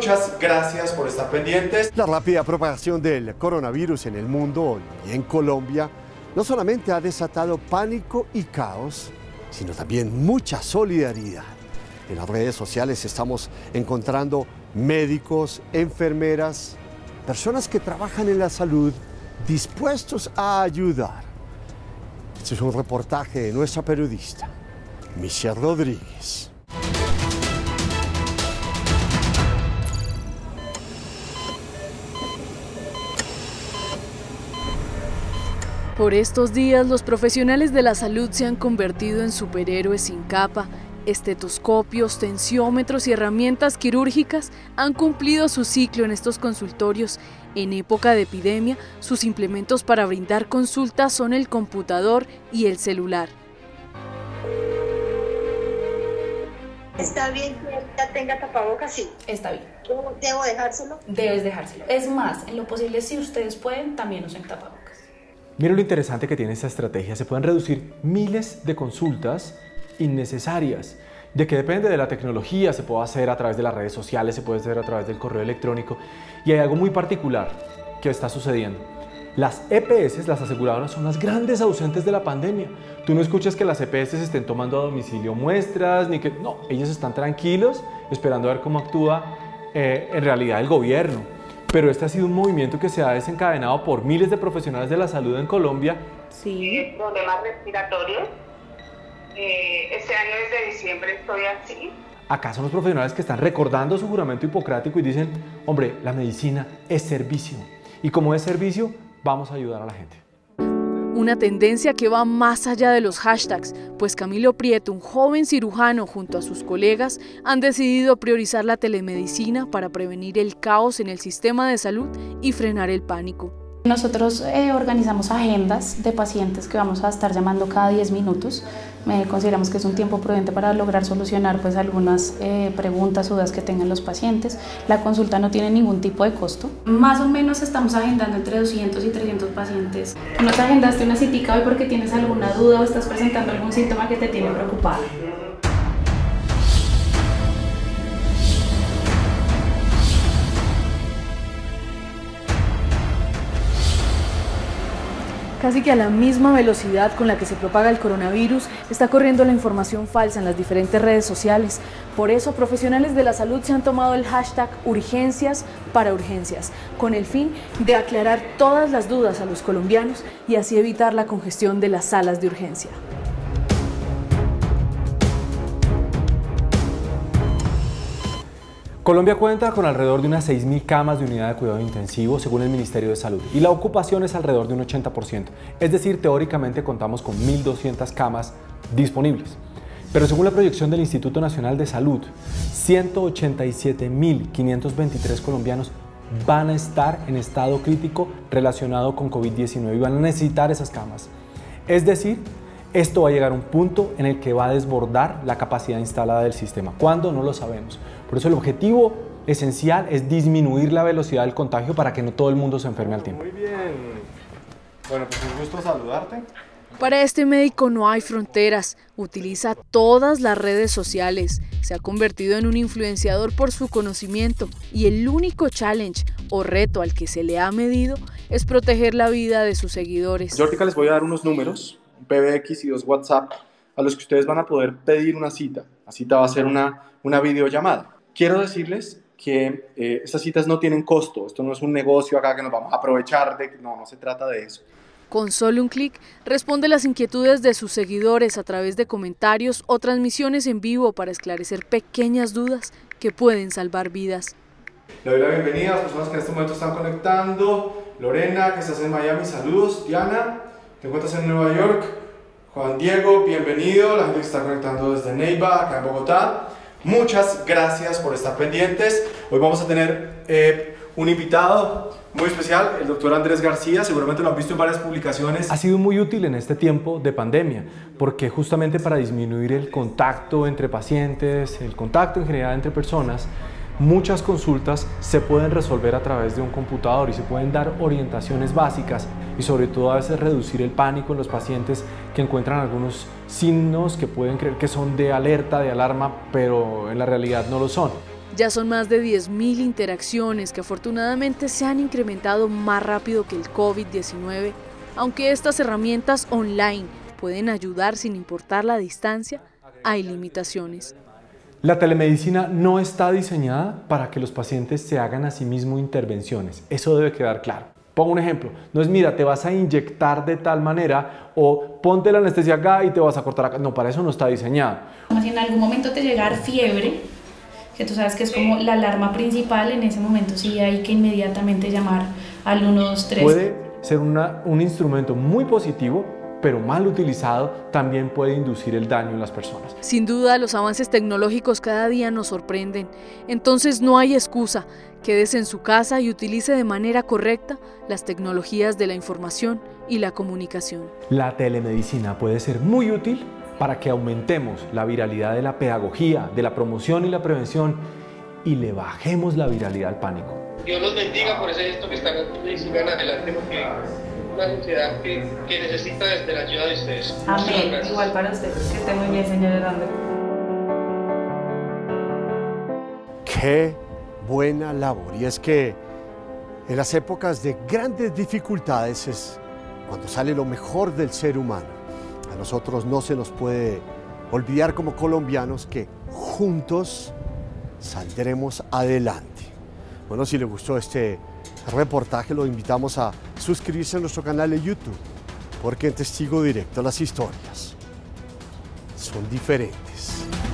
Muchas gracias por estar pendientes. La rápida propagación del coronavirus en el mundo y en Colombia no solamente ha desatado pánico y caos, sino también mucha solidaridad. En las redes sociales estamos encontrando médicos, enfermeras, personas que trabajan en la salud dispuestos a ayudar. Este es un reportaje de nuestra periodista, Michelle Rodríguez. Por estos días, los profesionales de la salud se han convertido en superhéroes sin capa. Estetoscopios, tensiómetros y herramientas quirúrgicas han cumplido su ciclo en estos consultorios. En época de epidemia, sus implementos para brindar consultas son el computador y el celular. ¿Está bien que ya tenga tapabocas? Sí. Está bien. ¿Debo dejárselo? Debes dejárselo. Es más, en lo posible, si ustedes pueden, también usen tapabocas. Mira lo interesante que tiene esta estrategia. Se pueden reducir miles de consultas innecesarias. ¿De qué depende? De la tecnología. Se puede hacer a través de las redes sociales, se puede hacer a través del correo electrónico. Y hay algo muy particular que está sucediendo. Las EPS, las aseguradoras, son las grandes ausentes de la pandemia. Tú no escuchas que las EPS estén tomando a domicilio muestras, ni que... No, ellos están tranquilos esperando a ver cómo actúa en realidad el gobierno. Pero este ha sido un movimiento que se ha desencadenado por miles de profesionales de la salud en Colombia. Sí, problemas respiratorios. Este año desde diciembre estoy así. Acá son los profesionales que están recordando su juramento hipocrático y dicen, hombre, la medicina es servicio. Y como es servicio, vamos a ayudar a la gente. Una tendencia que va más allá de los hashtags, pues Camilo Prieto, un joven cirujano, junto a sus colegas, han decidido priorizar la telemedicina para prevenir el caos en el sistema de salud y frenar el pánico. Nosotros organizamos agendas de pacientes que vamos a estar llamando cada 10 minutos. Consideramos que es un tiempo prudente para lograr solucionar pues, algunas preguntas o dudas que tengan los pacientes. La consulta no tiene ningún tipo de costo. Más o menos estamos agendando entre 200 y 300 pacientes. ¿Tú no te agendaste una citica hoy porque tienes alguna duda o estás presentando algún síntoma que te tiene preocupado? Casi que a la misma velocidad con la que se propaga el coronavirus, está corriendo la información falsa en las diferentes redes sociales. Por eso, profesionales de la salud se han tomado el hashtag urgencias para urgencias, con el fin de aclarar todas las dudas a los colombianos y así evitar la congestión de las salas de urgencia. Colombia cuenta con alrededor de unas 6.000 camas de unidad de cuidado intensivo, según el Ministerio de Salud, y la ocupación es alrededor de un 80%, es decir, teóricamente contamos con 1.200 camas disponibles. Pero según la proyección del Instituto Nacional de Salud, 187.523 colombianos van a estar en estado crítico relacionado con COVID-19 y van a necesitar esas camas. Es decir, esto va a llegar a un punto en el que va a desbordar la capacidad instalada del sistema. ¿Cuándo? No lo sabemos. Por eso el objetivo esencial es disminuir la velocidad del contagio para que no todo el mundo se enferme al tiempo. Muy bien. Bueno, pues un gusto saludarte. Para este médico no hay fronteras. Utiliza todas las redes sociales. Se ha convertido en un influenciador por su conocimiento. Y el único challenge o reto al que se le ha medido es proteger la vida de sus seguidores. Yo ahorita les voy a dar unos números. PBX y 2 WhatsApp, a los que ustedes van a poder pedir una cita. La cita va a ser una videollamada. Quiero decirles que estas citas no tienen costo. Esto no es un negocio acá que nos vamos a aprovechar de... No, no se trata de eso. Con solo un clic, responde las inquietudes de sus seguidores a través de comentarios o transmisiones en vivo para esclarecer pequeñas dudas que pueden salvar vidas. Le doy la bienvenida a las personas que en este momento están conectando. Lorena, que estás en Miami, saludos. Diana, te encuentras en Nueva York. Juan Diego, bienvenido. La gente que está conectando desde Neiva, acá en Bogotá. Muchas gracias por estar pendientes. Hoy vamos a tener un invitado muy especial, el doctor Andrés García. Seguramente lo han visto en varias publicaciones. Ha sido muy útil en este tiempo de pandemia, porque justamente para disminuir el contacto entre pacientes, el contacto en general entre personas, muchas consultas se pueden resolver a través de un computador y se pueden dar orientaciones básicas y sobre todo a veces reducir el pánico en los pacientes que encuentran algunos signos que pueden creer que son de alerta, de alarma, pero en la realidad no lo son. Ya son más de 10.000 interacciones que afortunadamente se han incrementado más rápido que el COVID-19, aunque estas herramientas online pueden ayudar sin importar la distancia, hay limitaciones. La telemedicina no está diseñada para que los pacientes se hagan a sí mismos intervenciones, eso debe quedar claro. Pongo un ejemplo, no es mira, te vas a inyectar de tal manera o ponte la anestesia acá y te vas a cortar acá, no, para eso no está diseñada. Si en algún momento te llega fiebre, que tú sabes que es como la alarma principal, en ese momento sí hay que inmediatamente llamar al 123. Puede ser un instrumento muy positivo, pero mal utilizado también puede inducir el daño en las personas. Sin duda, los avances tecnológicos cada día nos sorprenden. Entonces no hay excusa. Quédese en su casa y utilice de manera correcta las tecnologías de la información y la comunicación. La telemedicina puede ser muy útil para que aumentemos la viralidad de la pedagogía, de la promoción y la prevención y le bajemos la viralidad al pánico. Dios los bendiga por ese gesto que están haciendo y sigan adelante porque una sociedad que necesita de la ayuda de ustedes. Amén, igual para ustedes. Que esté muy bien, señor Hernández. Qué buena labor. Y es que en las épocas de grandes dificultades es cuando sale lo mejor del ser humano. A nosotros no se nos puede olvidar como colombianos que juntos saldremos adelante. Bueno, si les gustó este reportaje, los invitamos a suscribirse a nuestro canal de YouTube, porque en Testigo Directo las historias son diferentes.